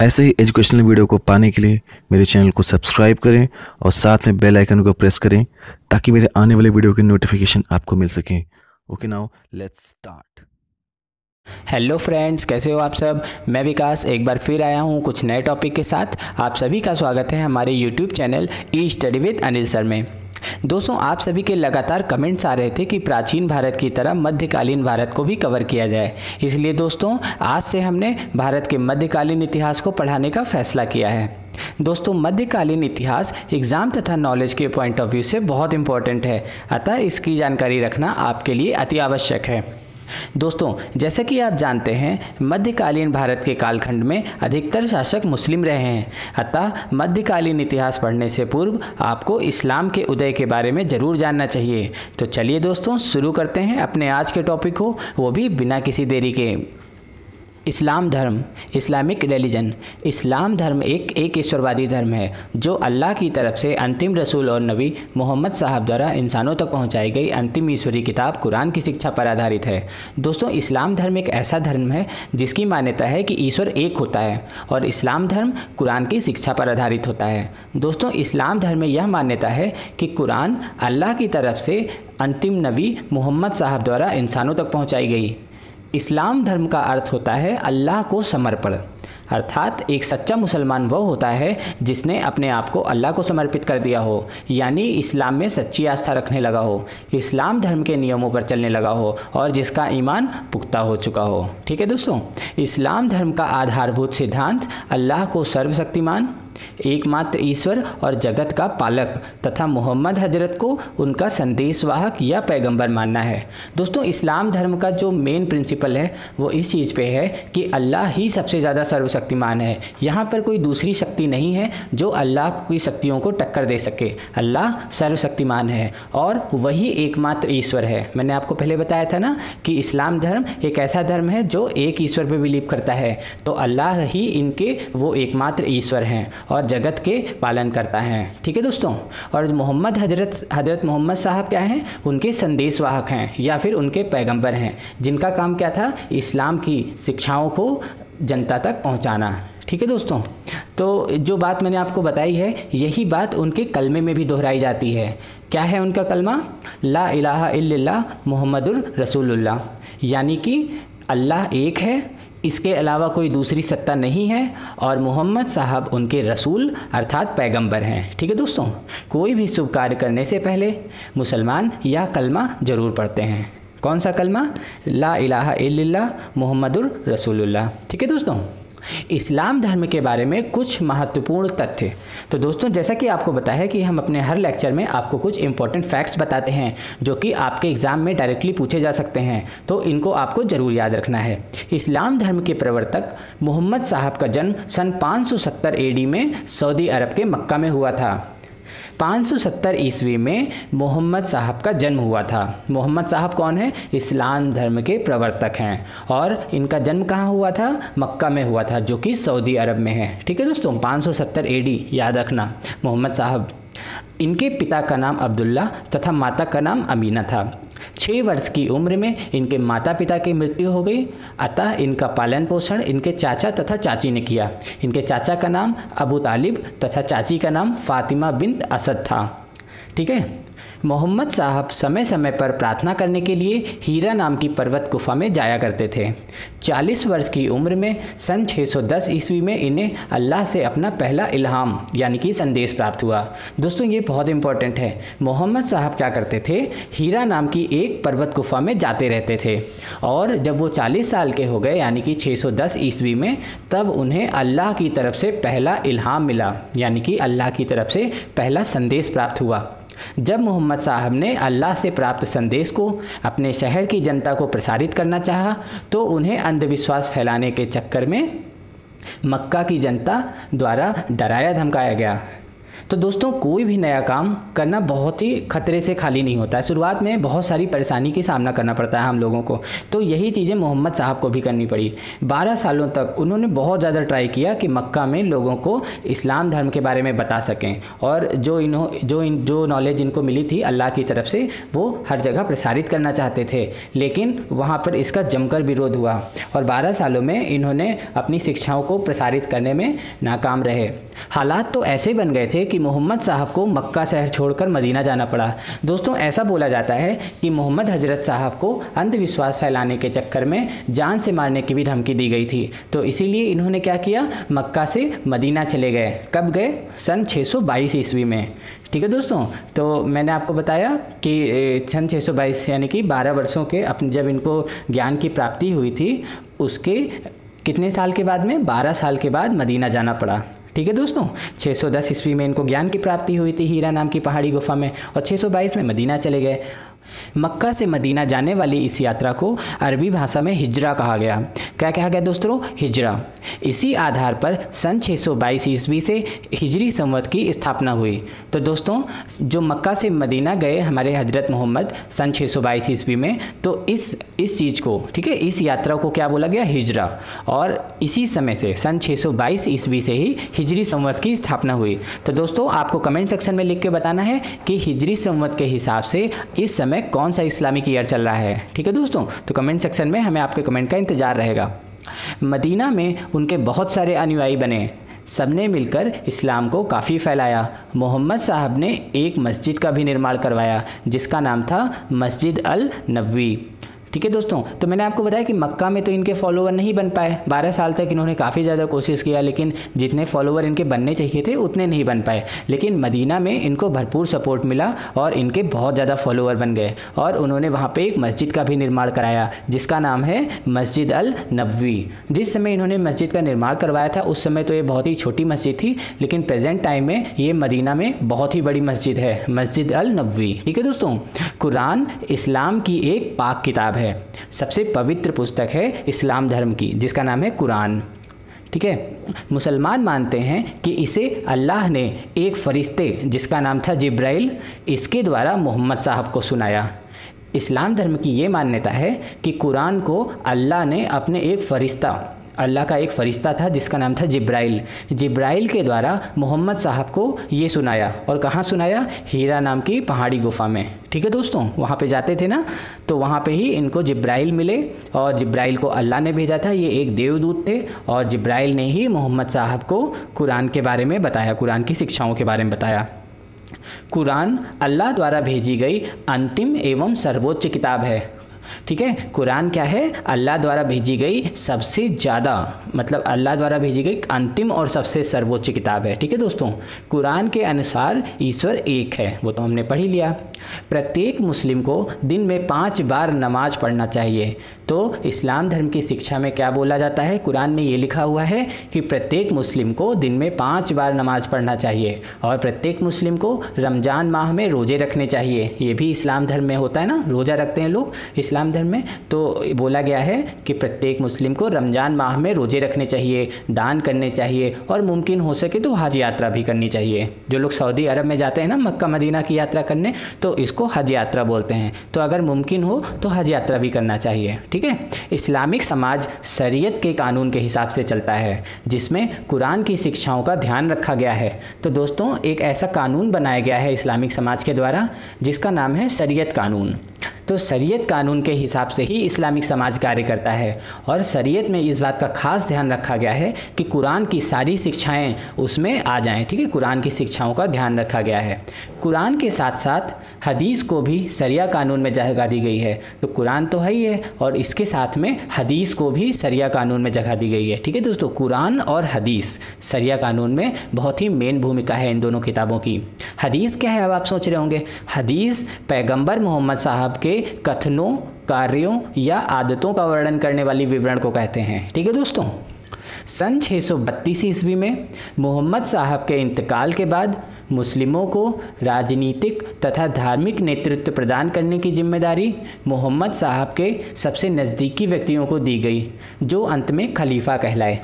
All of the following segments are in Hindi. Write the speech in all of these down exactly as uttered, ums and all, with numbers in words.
ऐसे ही एजुकेशनल वीडियो को पाने के लिए मेरे चैनल को सब्सक्राइब करें और साथ में बेल आइकन को प्रेस करें ताकि मेरे आने वाले वीडियो की नोटिफिकेशन आपको मिल सकें। Okay now let's start. Hello friends, कैसे हो आप सब? मैं विकास एक बार फिर आया हूँ कुछ नए टॉपिक के साथ। आप सभी का स्वागत है हमारे YouTube channel e study with Anil sir में। दोस्तों, आप सभी के लगातार कमेंट्स आ रहे थे कि प्राचीन भारत की तरह मध्यकालीन भारत को भी कवर किया जाए, इसलिए दोस्तों आज से हमने भारत के मध्यकालीन इतिहास को पढ़ाने का फैसला किया है। दोस्तों, मध्यकालीन इतिहास एग्जाम तथा नॉलेज के पॉइंट ऑफ व्यू से बहुत इंपॉर्टेंट है, अतः इसकी जानकारी रखना आपके लिए अति आवश्यक है। दोस्तों, जैसे कि आप जानते हैं, मध्यकालीन भारत के कालखंड में अधिकतर शासक मुस्लिम रहे हैं, अतः मध्यकालीन इतिहास पढ़ने से पूर्व आपको इस्लाम के उदय के बारे में ज़रूर जानना चाहिए। तो चलिए दोस्तों, शुरू करते हैं अपने आज के टॉपिक को, वो भी बिना किसी देरी के। इस्लाम धर्म, इस्लामिक रिलीजन। इस्लाम धर्म एक एक ईश्वरवादी धर्म है जो अल्लाह की तरफ से अंतिम रसूल और नबी मोहम्मद साहब द्वारा इंसानों तक पहुंचाई गई अंतिम ईश्वरी किताब कुरान की शिक्षा पर आधारित है। दोस्तों, इस्लाम धर्म एक ऐसा धर्म है जिसकी मान्यता है कि ईश्वर एक होता है और इस्लाम धर्म कुरान की शिक्षा पर आधारित होता है। दोस्तों, इस्लाम धर्म में यह मान्यता है कि कुरान अल्लाह की तरफ से अंतिम नबी मोहम्मद साहब द्वारा इंसानों तक पहुँचाई गई। इस्लाम धर्म का अर्थ होता है अल्लाह को समर्पण, अर्थात एक सच्चा मुसलमान वह होता है जिसने अपने आप को अल्लाह को समर्पित कर दिया हो, यानी इस्लाम में सच्ची आस्था रखने लगा हो, इस्लाम धर्म के नियमों पर चलने लगा हो और जिसका ईमान पुख्ता हो चुका हो। ठीक है दोस्तों, इस्लाम धर्म का आधारभूत सिद्धांत अल्लाह को सर्वशक्तिमान, एकमात्र ईश्वर और जगत का पालक तथा मोहम्मद हजरत को उनका संदेशवाहक या पैगंबर मानना है। दोस्तों, इस्लाम धर्म का जो मेन प्रिंसिपल है वो इस चीज़ पे है कि अल्लाह ही सबसे ज़्यादा सर्वशक्तिमान है, यहाँ पर कोई दूसरी शक्ति नहीं है जो अल्लाह की शक्तियों को टक्कर दे सके। अल्लाह सर्वशक्तिमान है और वही एकमात्र ईश्वर है। मैंने आपको पहले बताया था ना कि इस्लाम धर्म एक ऐसा धर्म है जो एक ईश्वर पर बिलीव करता है, तो अल्लाह ही इनके वो एकमात्र ईश्वर हैं और जगत के पालन करता है। ठीक है दोस्तों, और मोहम्मद हजरत हजरत मोहम्मद साहब क्या हैं? उनके संदेशवाहक हैं या फिर उनके पैगंबर हैं, जिनका काम क्या था? इस्लाम की शिक्षाओं को जनता तक पहुंचाना। ठीक है दोस्तों, तो जो बात मैंने आपको बताई है यही बात उनके कलमे में भी दोहराई जाती है। क्या है उनका कलमा? ला इलाहा इल्लल्लाह मुहम्मदुर रसूलुल्लाह, यानी कि अल्लाह एक है, इसके अलावा कोई दूसरी सत्ता नहीं है और मोहम्मद साहब उनके रसूल अर्थात पैगंबर हैं। ठीक है दोस्तों, कोई भी शुभ कार्य करने से पहले मुसलमान यह कलमा ज़रूर पढ़ते हैं। कौन सा कलमा? ला इलाहा इल्लल्लाह मुहम्मदुर रसूलुल्लाह। ठीक है दोस्तों, इस्लाम धर्म के बारे में कुछ महत्वपूर्ण तथ्य। तो दोस्तों, जैसा कि आपको बताया है कि हम अपने हर लेक्चर में आपको कुछ इंपॉर्टेंट फैक्ट्स बताते हैं जो कि आपके एग्जाम में डायरेक्टली पूछे जा सकते हैं, तो इनको आपको ज़रूर याद रखना है। इस्लाम धर्म के प्रवर्तक मोहम्मद साहब का जन्म सन पाँच सौ सत्तर ए डी में सऊदी अरब के मक्का में हुआ था। पाँच सौ सत्तर ईस्वी में मोहम्मद साहब का जन्म हुआ था। मोहम्मद साहब कौन है? इस्लाम धर्म के प्रवर्तक हैं और इनका जन्म कहाँ हुआ था? मक्का में हुआ था, जो कि सऊदी अरब में है। ठीक है दोस्तों, पाँच सौ सत्तर ए डी याद रखना। मोहम्मद साहब, इनके पिता का नाम अब्दुल्ला तथा माता का नाम अमीना था। छः वर्ष की उम्र में इनके माता पिता की मृत्यु हो गई, अतः इनका पालन पोषण इनके चाचा तथा चाची ने किया। इनके चाचा का नाम अबू तालिब तथा चाची का नाम फातिमा बिन्त असद था। ठीक है, मोहम्मद साहब समय समय पर प्रार्थना करने के लिए हीरा नाम की पर्वत गुफा में जाया करते थे। चालीस वर्ष की उम्र में सन छः सौ दस ईस्वी में इन्हें अल्लाह से अपना पहला इल्हाम यानी कि संदेश प्राप्त हुआ। दोस्तों, ये बहुत इंपॉर्टेंट है। मोहम्मद साहब क्या करते थे? हीरा नाम की एक पर्वत गुफा में जाते रहते थे और जब वो चालीस साल के हो गए यानी कि छः सौ दस ईस्वी में, तब उन्हें अल्लाह की तरफ से पहला इल्हाम मिला, यानी कि अल्लाह की तरफ से पहला संदेश प्राप्त हुआ। जब मोहम्मद साहब ने अल्लाह से प्राप्त संदेश को अपने शहर की जनता को प्रसारित करना चाहा, तो उन्हें अंधविश्वास फैलाने के चक्कर में मक्का की जनता द्वारा डराया धमकाया गया। तो दोस्तों कोई भी नया काम करना बहुत ही खतरे से खाली नहीं होता है, शुरुआत में बहुत सारी परेशानी की सामना करना पड़ता है हम लोगों को। तो यही चीज़ें मोहम्मद साहब को भी करनी पड़ी। बारह सालों तक उन्होंने बहुत ज़्यादा ट्राई किया कि मक्का में लोगों को इस्लाम धर्म के बारे में बता सकें, और जो इन्हों जो इन जो नॉलेज इनको मिली थी अल्लाह की तरफ से वो हर जगह प्रसारित करना चाहते थे, लेकिन वहाँ पर इसका जमकर विरोध हुआ और बारह सालों में इन्होंने अपनी शिक्षाओं को प्रसारित करने में नाकाम रहे। हालात तो ऐसे बन गए थे कि मोहम्मद साहब को मक्का शहर छोड़कर मदीना जाना पड़ा। दोस्तों ऐसा बोला जाता है कि मोहम्मद हजरत साहब को अंधविश्वास फैलाने के चक्कर में जान से मारने की भी धमकी दी गई थी, तो इसीलिए इन्होंने क्या किया, मक्का से मदीना चले गए। कब गए? सन छः सौ बाईस ईस्वी में। ठीक है दोस्तों, तो मैंने आपको बताया कि सन छः सौ बाईस यानी कि बारह वर्षों के अपने जब इनको ज्ञान की प्राप्ति हुई थी उसके कितने साल के बाद में, बारह साल के बाद मदीना जाना पड़ा। ठीक है दोस्तों, छः सौ दस ईस्वी में इनको ज्ञान की प्राप्ति हुई थी हीरा नाम की पहाड़ी गुफा में, और छः सौ बाईस में मदीना चले गए। मक्का से मदीना जाने वाली इस यात्रा को अरबी भाषा में हिजरा कहा गया। क्या कहा गया दोस्तों? हिजरा। इसी आधार पर सन छः सौ बाईस ईस्वी से हिजरी संवत की स्थापना हुई। तो दोस्तों जो मक्का से मदीना गए हमारे हजरत मोहम्मद सन छः सौ बाईस ईस्वी में, तो इस इस चीज़ को, ठीक है, इस यात्रा को क्या बोला गया? हिजरा। और इसी समय से सन छः सौ बाईस ईस्वी से ही हिजरी संवत की स्थापना हुई। तो दोस्तों आपको कमेंट सेक्शन में लिख के बताना है कि हिजरी संवत के हिसाब से इस समय कौन सा इस्लामिक ईयर चल रहा है। ठीक है दोस्तों, तो कमेंट सेक्शन में हमें आपके कमेंट का इंतजार रहेगा। मदीना में उनके बहुत सारे अनुयायी बने, सबने मिलकर इस्लाम को काफ़ी फैलाया। मोहम्मद साहब ने एक मस्जिद का भी निर्माण करवाया जिसका नाम था मस्जिद अल नबवी। ठीक है दोस्तों, तो मैंने आपको बताया कि मक्का में तो इनके फॉलोवर नहीं बन पाए, बारह साल तक इन्होंने काफ़ी ज़्यादा कोशिश किया लेकिन जितने फॉलोवर इनके बनने चाहिए थे उतने नहीं बन पाए, लेकिन मदीना में इनको भरपूर सपोर्ट मिला और इनके बहुत ज़्यादा फॉलोवर बन गए, और उन्होंने वहाँ पे एक मस्जिद का भी निर्माण कराया जिसका नाम है मस्जिद अल नबवी। जिस समय इन्होंने मस्जिद का निर्माण करवाया था उस समय तो ये बहुत ही छोटी मस्जिद थी, लेकिन प्रेजेंट टाइम में ये मदीना में बहुत ही बड़ी मस्जिद है, मस्जिद अल नबवी। ठीक है दोस्तों, कुरान इस्लाम की एक पाक किताब है, सबसे पवित्र पुस्तक है इस्लाम धर्म की जिसका नाम है कुरान। ठीक है, मुसलमान मानते हैं कि इसे अल्लाह ने एक फरिश्ते जिसका नाम था जिब्राइल, इसके द्वारा मोहम्मद साहब को सुनाया। इस्लाम धर्म की ये मान्यता है कि कुरान को अल्लाह ने अपने एक फरिश्ता, अल्लाह का एक फ़रिश्ता था जिसका नाम था जिब्राइल, जिब्राइल के द्वारा मोहम्मद साहब को ये सुनाया। और कहाँ सुनाया? हीरा नाम की पहाड़ी गुफा में। ठीक है दोस्तों, वहाँ पे जाते थे ना, तो वहाँ पे ही इनको जिब्राइल मिले और जिब्राइल को अल्लाह ने भेजा था, ये एक देवदूत थे, और जिब्राइल ने ही मोहम्मद साहब को कुरान के बारे में बताया, कुरान की शिक्षाओं के बारे में बताया। कुरान अल्लाह द्वारा भेजी गई अंतिम एवं सर्वोच्च किताब है। ठीक है, कुरान क्या है? अल्लाह द्वारा भेजी गई सबसे ज़्यादा, मतलब अल्लाह द्वारा भेजी गई अंतिम और सबसे सर्वोच्च किताब है। ठीक है दोस्तों, कुरान के अनुसार ईश्वर एक है, वो तो हमने पढ़ ही लिया। प्रत्येक मुस्लिम को दिन में पाँच बार नमाज पढ़ना चाहिए। तो इस्लाम धर्म की शिक्षा में क्या बोला जाता है? कुरान में ये लिखा हुआ है कि प्रत्येक मुस्लिम को दिन में पाँच बार नमाज पढ़ना चाहिए, और प्रत्येक मुस्लिम को रमज़ान माह में रोज़े रखने चाहिए। ये भी इस्लाम धर्म में होता है ना, रोज़ा रखते हैं लोग इस्लाम धर्म में। तो बोला गया है कि प्रत्येक मुस्लिम को रमज़ान माह में रोज़े रखने चाहिए, दान करने चाहिए, और मुमकिन हो सके तो हज यात्रा भी करनी चाहिए। जो लोग सऊदी अरब में जाते हैं ना मक्का मदीना की यात्रा करने, तो इसको हज यात्रा बोलते हैं, तो अगर मुमकिन हो तो हज यात्रा भी करना चाहिए। ठीक है, इस्लामिक समाज शरीयत के कानून के हिसाब से चलता है जिसमें कुरान की शिक्षाओं का ध्यान रखा गया है। तो दोस्तों एक ऐसा कानून बनाया गया है इस्लामिक समाज के द्वारा जिसका नाम है शरीयत कानून। तो शरीयत कानून के हिसाब से ही इस्लामिक समाज कार्य करता है, और शरीयत में इस बात का खास ध्यान रखा गया है कि कुरान की सारी शिक्षाएं उसमें आ जाएं। ठीक है, कुरान की शिक्षाओं का ध्यान रखा गया है। कुरान के साथ साथ हदीस को भी शरिया कानून में जगह दी गई है। तो कुरान तो है ही है, और इसके साथ में हदीस को भी शरिया कानून में जगह दी गई है। ठीक है दोस्तों, कुरान और हदीस शरिया कानून में बहुत ही मेन भूमिका है इन दोनों किताबों की। हदीस क्या है, अब आप सोच रहे होंगे। हदीस पैगम्बर मोहम्मद साहब के कथनों, कार्यों या आदतों का वर्णन करने वाली विवरण को कहते हैं। ठीक है दोस्तों, सन छः सौ बत्तीस ईस्वी में मोहम्मद साहब के इंतकाल के बाद मुस्लिमों को राजनीतिक तथा धार्मिक नेतृत्व प्रदान करने की जिम्मेदारी मोहम्मद साहब के सबसे नज़दीकी व्यक्तियों को दी गई, जो अंत में खलीफा कहलाए।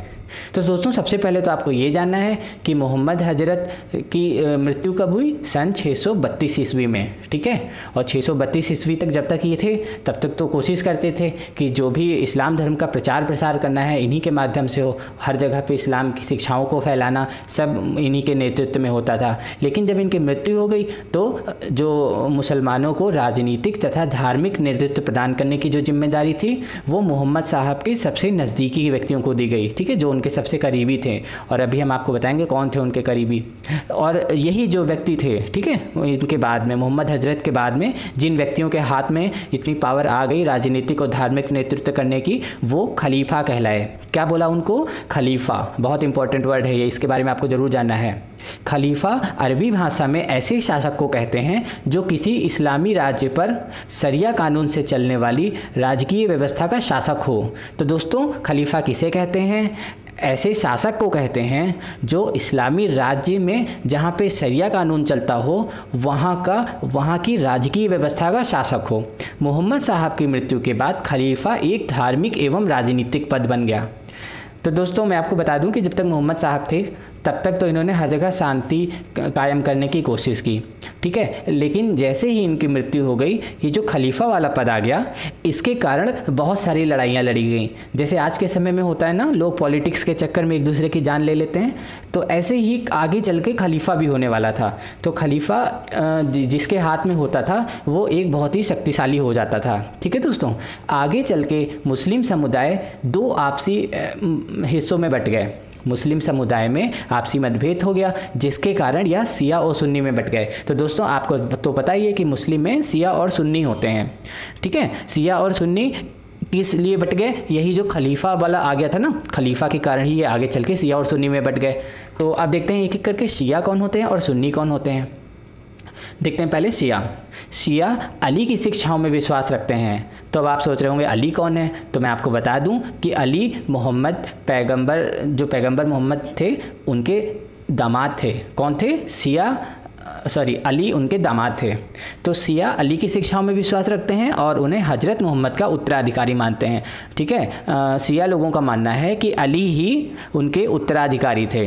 तो दोस्तों सबसे पहले तो आपको ये जानना है कि मोहम्मद हजरत की मृत्यु कब हुई? सन छः सौ बत्तीस ईस्वी में, ठीक है। और छः सौ बत्तीस ईस्वी तक जब तक ये थे तब तक तो कोशिश करते थे कि जो भी इस्लाम धर्म का प्रचार प्रसार करना है इन्हीं के माध्यम से हो, हर जगह पे इस्लाम की शिक्षाओं को फैलाना सब इन्हीं के नेतृत्व में होता था। लेकिन जब इनकी मृत्यु हो गई तो जो मुसलमानों को राजनीतिक तथा धार्मिक नेतृत्व प्रदान करने की जो जिम्मेदारी थी वो मोहम्मद साहब के सबसे नज़दीकी व्यक्तियों को दी गई, ठीक है, जो उनके सबसे करीबी थे। और अभी हम आपको बताएंगे कौन थे उनके करीबी। और यही जो व्यक्ति थे, ठीक है, इनके बाद में मोहम्मद हजरत के बाद में जिन व्यक्तियों के हाथ में इतनी पावर आ गई राजनीतिक और धार्मिक नेतृत्व करने की, वो खलीफा कहलाए। क्या बोला उनको? खलीफा। बहुत इंपॉर्टेंट वर्ड है ये, इसके बारे में आपको ज़रूर जानना है। खलीफा अरबी भाषा में ऐसे शासक को कहते हैं जो किसी इस्लामी राज्य पर शरिया कानून से चलने वाली राजकीय व्यवस्था का शासक हो। तो दोस्तों खलीफा किसे कहते हैं? ऐसे शासक को कहते हैं जो इस्लामी राज्य में जहाँ पे शरिया कानून चलता हो वहाँ का वहाँ की राजकीय व्यवस्था का शासक हो। मोहम्मद साहब की मृत्यु के बाद खलीफा एक धार्मिक एवं राजनीतिक पद बन गया। तो दोस्तों मैं आपको बता दूं कि जब तक मोहम्मद साहब थे तब तक तो इन्होंने हर जगह शांति कायम करने की कोशिश की, ठीक है। लेकिन जैसे ही इनकी मृत्यु हो गई ये जो खलीफा वाला पद आ गया इसके कारण बहुत सारी लड़ाइयाँ लड़ी गई। जैसे आज के समय में होता है ना, लोग पॉलिटिक्स के चक्कर में एक दूसरे की जान ले लेते हैं, तो ऐसे ही आगे चल के खलीफा भी होने वाला था। तो खलीफा जिसके हाथ में होता था वो एक बहुत ही शक्तिशाली हो जाता था, ठीक है दोस्तों। आगे चल के मुस्लिम समुदाय दो आपसी हिस्सों में बट गए। मुस्लिम समुदाय में आपसी मतभेद हो गया जिसके कारण यह शिया और सुन्नी में बट गए। तो दोस्तों आपको तो पता ही है कि मुस्लिम में शिया और सुन्नी होते हैं, ठीक है। शिया और सुन्नी किस लिए बट गए? यही जो खलीफा वाला आ गया था ना, खलीफा के कारण ही ये आगे चल के शिया और सुन्नी में बट गए। तो आप देखते हैं एक एक करके शिया कौन होते हैं और सुन्नी कौन होते हैं। देखते हैं पहले शिया। शिया अली की शिक्षाओं में विश्वास रखते हैं। तो अब आप सोच रहे होंगे अली कौन है? तो मैं आपको बता दूं कि अली मोहम्मद पैगंबर, जो पैगंबर मोहम्मद थे, उनके दामाद थे। कौन थे? शिया सॉरी अली उनके दामाद थे। तो शिया अली की शिक्षाओं में विश्वास रखते हैं और उन्हें हजरत मोहम्मद का उत्तराधिकारी मानते हैं, ठीक है। शिया लोगों का मानना है कि अली ही उनके उत्तराधिकारी थे।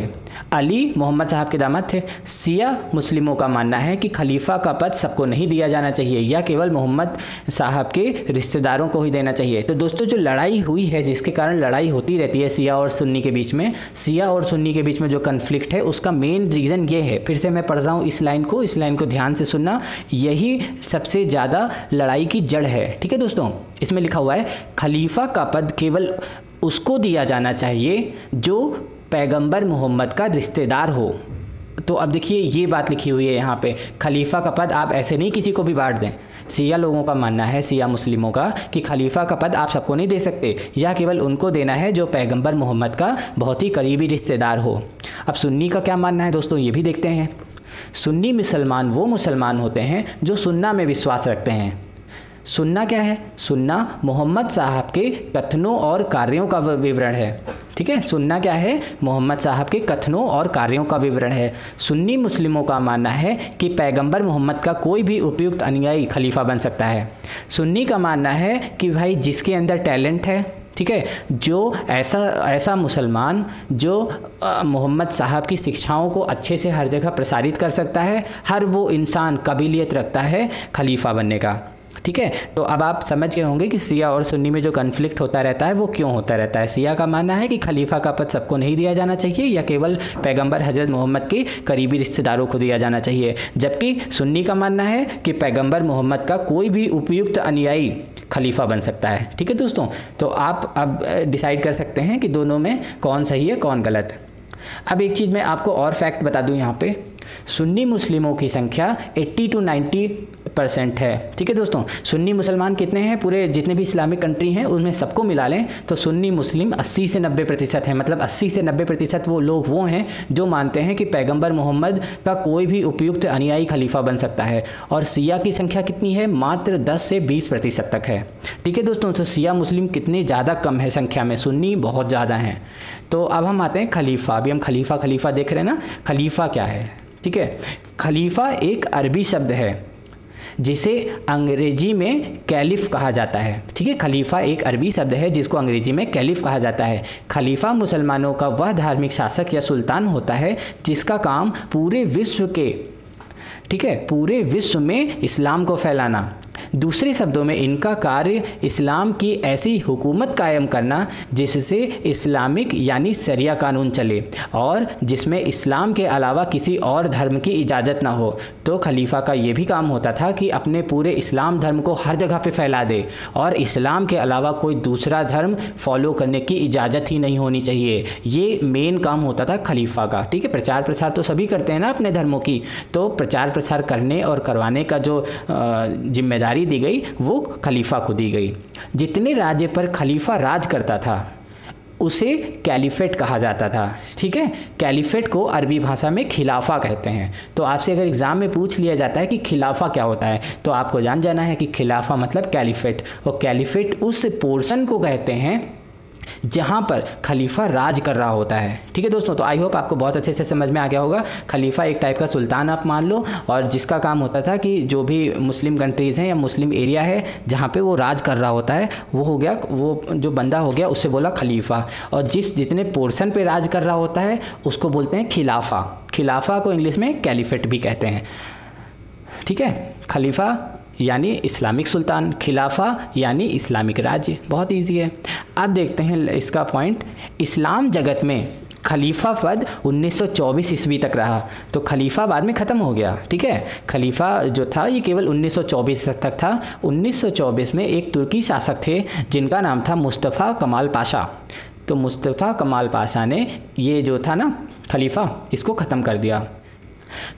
अली मोहम्मद साहब के दामाद थे। शिया मुस्लिमों का मानना है कि खलीफा का पद सबको नहीं दिया जाना चाहिए या केवल मोहम्मद साहब के रिश्तेदारों को ही देना चाहिए। तो दोस्तों जो लड़ाई हुई है, जिसके कारण लड़ाई होती रहती है शिया और सुन्नी के बीच में, शिया और सुन्नी के बीच में जो कन्फ्लिक्ट है उसका मेन रीज़न ये है, फिर से मैं पढ़ रहा हूँ इस लाइन को, इस लाइन को ध्यान से सुनना, यही सबसे ज़्यादा लड़ाई की जड़ है, ठीक है दोस्तों। इसमें लिखा हुआ है खलीफा का पद केवल उसको दिया जाना चाहिए जो पैगंबर मोहम्मद का रिश्तेदार हो। तो अब देखिए ये बात लिखी हुई है यहाँ पे, खलीफा का पद आप ऐसे नहीं किसी को भी बांट दें। शिया लोगों का मानना है, शिया मुस्लिमों का, कि खलीफा का पद आप सबको नहीं दे सकते, यह केवल उनको देना है जो पैगंबर मोहम्मद का बहुत ही करीबी रिश्तेदार हो। अब सुन्नी का क्या मानना है दोस्तों, ये भी देखते हैं। सुन्नी मुसलमान वो मुसलमान होते हैं जो सुन्ना में विश्वास रखते हैं। सुन्ना क्या है? सुन्ना मोहम्मद साहब के कथनों और कार्यों का विवरण है, ठीक है। सुन्ना क्या है? मोहम्मद साहब के कथनों और कार्यों का विवरण है। सुन्नी मुस्लिमों का मानना है कि पैगंबर मोहम्मद का कोई भी उपयुक्त अनुयायी खलीफा बन सकता है। सुन्नी का मानना है कि भाई जिसके अंदर टैलेंट है, ठीक है, जो ऐसा ऐसा मुसलमान जो मोहम्मद साहब की शिक्षाओं को अच्छे से हर जगह प्रसारित कर सकता है, हर वो इंसान काबिलियत रखता है खलीफा बनने का, ठीक है। तो अब आप समझ गए होंगे कि शिया और सुन्नी में जो कन्फ्लिक्ट होता रहता है वो क्यों होता रहता है। शिया का मानना है कि खलीफा का पद सबको नहीं दिया जाना चाहिए या केवल पैगंबर हजरत मोहम्मद के करीबी रिश्तेदारों को दिया जाना चाहिए, जबकि सुन्नी का मानना है कि पैगंबर मोहम्मद का कोई भी उपयुक्त अनुयायी खलीफा बन सकता है, ठीक है दोस्तों। तो आप अब डिसाइड कर सकते हैं कि दोनों में कौन सही है कौन गलत है। अब एक चीज़ मैं आपको और फैक्ट बता दूं यहाँ पे, सुन्नी मुस्लिमों की संख्या अस्सी टू नब्बे परसेंट है, ठीक है दोस्तों। सुन्नी मुसलमान कितने हैं? पूरे जितने भी इस्लामिक कंट्री हैं उनमें सबको मिला लें तो सुन्नी मुस्लिम अस्सी से नब्बे प्रतिशत हैं। मतलब अस्सी से नब्बे प्रतिशत वो लोग वो हैं जो मानते हैं कि पैगंबर मोहम्मद का कोई भी उपयुक्त अनुयायी खलीफा बन सकता है। और शिया की संख्या कितनी है? मात्र दस से बीस प्रतिशत तक है, ठीक है दोस्तों। तो शिया मुस्लिम कितने ज़्यादा कम है संख्या में, सुन्नी बहुत ज़्यादा हैं। तो अब हम आते हैं खलीफा। अभी हम खलीफा खलीफा देख रहे हैं ना, खलीफा क्या है, ठीक है। खलीफा एक अरबी शब्द है जिसे अंग्रेजी में कैलिफ कहा जाता है। ठीक है, खलीफा एक अरबी शब्द है जिसको अंग्रेजी में कैलिफ कहा जाता है। खलीफा मुसलमानों का वह धार्मिक शासक या सुल्तान होता है जिसका काम पूरे विश्व के ठीक है पूरे विश्व में इस्लाम को फैलाना। दूसरे शब्दों में इनका कार्य इस्लाम की ऐसी हुकूमत कायम करना जिससे इस्लामिक यानी शरिया कानून चले और जिसमें इस्लाम के अलावा किसी और धर्म की इजाज़त ना हो। तो खलीफा का ये भी काम होता था कि अपने पूरे इस्लाम धर्म को हर जगह पे फैला दे और इस्लाम के अलावा कोई दूसरा धर्म फॉलो करने की इजाज़त ही नहीं होनी चाहिए। ये मेन काम होता था खलीफा का। ठीक है, प्रचार प्रसार तो सभी करते हैं ना अपने धर्मों की, तो प्रचार प्रसार करने और करवाने का जो जिम्मेदारी दी गई वो खलीफा को दी गई। जितने राज्य पर खलीफा राज करता था उसे कैलिफेट कहा जाता था। ठीक है, कैलिफेट को अरबी भाषा में खिलाफा कहते हैं। तो आपसे अगर एग्ज़ाम में पूछ लिया जाता है कि खिलाफा क्या होता है तो आपको जान जाना है कि खिलाफा मतलब कैलिफेट, और कैलिफेट उस पोर्शन को कहते हैं जहाँ पर खलीफा राज कर रहा होता है। ठीक है दोस्तों, तो आई होप आपको बहुत अच्छे से समझ में आ गया होगा। खलीफा एक टाइप का सुल्तान आप मान लो, और जिसका काम होता था कि जो भी मुस्लिम कंट्रीज़ हैं या मुस्लिम एरिया है जहाँ पे वो राज कर रहा होता है वो हो गया, वो जो बंदा हो गया उससे बोला खलीफा, और जिस जितने पोर्शन पर राज कर रहा होता है उसको बोलते हैं खिलाफा। खिलाफा को इंग्लिश में कैलिफेट भी कहते हैं। ठीक है, खलीफा यानी इस्लामिक सुल्तान, खिलाफा यानी इस्लामिक राज्य। बहुत इजी है। अब देखते हैं इसका पॉइंट। इस्लाम जगत में खलीफा पद उन्नीस सौ चौबीस ईस्वी तक रहा, तो खलीफा बाद में ख़त्म हो गया। ठीक है, खलीफा जो था ये केवल उन्नीस सौ चौबीस तक था। उन्नीस सौ चौबीस में एक तुर्की शासक थे जिनका नाम था मुस्तफ़ा कमाल पाशा। तो मुस्तफ़ा कमाल पाशा ने ये जो था ना खलीफा, इसको ख़त्म कर दिया।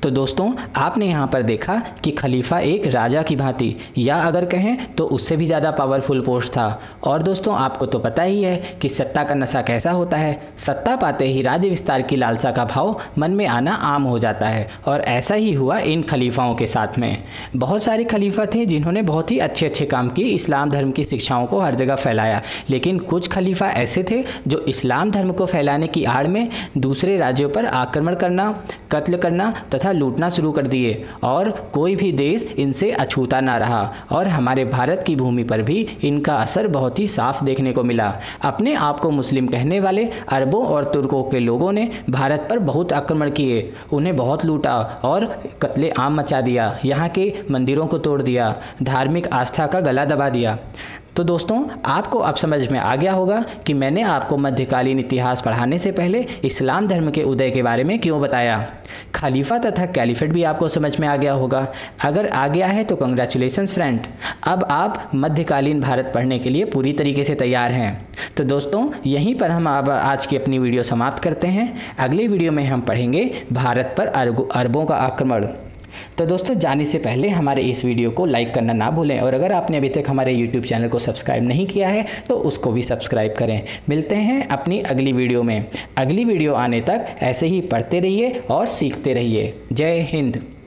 तो दोस्तों आपने यहाँ पर देखा कि खलीफा एक राजा की भांति या अगर कहें तो उससे भी ज़्यादा पावरफुल पोस्ट था। और दोस्तों आपको तो पता ही है कि सत्ता का नशा कैसा होता है, सत्ता पाते ही राज्य विस्तार की लालसा का भाव मन में आना आम हो जाता है, और ऐसा ही हुआ इन खलीफाओं के साथ में। बहुत सारे खलीफा थे जिन्होंने बहुत ही अच्छे अच्छे काम किए, इस्लाम धर्म की शिक्षाओं को हर जगह फैलाया, लेकिन कुछ खलीफा ऐसे थे जो इस्लाम धर्म को फैलाने की आड़ में दूसरे राज्यों पर आक्रमण करना, कत्ल करना तथा लूटना शुरू कर दिए, और कोई भी देश इनसे अछूता ना रहा। और हमारे भारत की भूमि पर भी इनका असर बहुत ही साफ देखने को मिला। अपने आप को मुस्लिम कहने वाले अरबों और तुर्कों के लोगों ने भारत पर बहुत आक्रमण किए, उन्हें बहुत लूटा और कत्लेआम मचा दिया, यहाँ के मंदिरों को तोड़ दिया, धार्मिक आस्था का गला दबा दिया। तो दोस्तों आपको अब समझ में आ गया होगा कि मैंने आपको मध्यकालीन इतिहास पढ़ाने से पहले इस्लाम धर्म के उदय के बारे में क्यों बताया। खलीफा तथा कैलिफेट भी आपको समझ में आ गया होगा। अगर आ गया है तो कंग्रेचुलेशंस फ्रेंड, अब आप मध्यकालीन भारत पढ़ने के लिए पूरी तरीके से तैयार हैं। तो दोस्तों यहीं पर हम अब आज की अपनी वीडियो समाप्त करते हैं। अगले वीडियो में हम पढ़ेंगे भारत पर अरबों का आक्रमण। तो दोस्तों जाने से पहले हमारे इस वीडियो को लाइक करना ना भूलें, और अगर आपने अभी तक हमारे यूट्यूब चैनल को सब्सक्राइब नहीं किया है तो उसको भी सब्सक्राइब करें। मिलते हैं अपनी अगली वीडियो में। अगली वीडियो आने तक ऐसे ही पढ़ते रहिए और सीखते रहिए। जय हिंद।